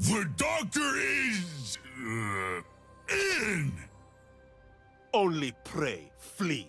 The doctor is... in! Only pray, flee.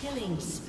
Killing spree.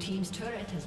Team's turret has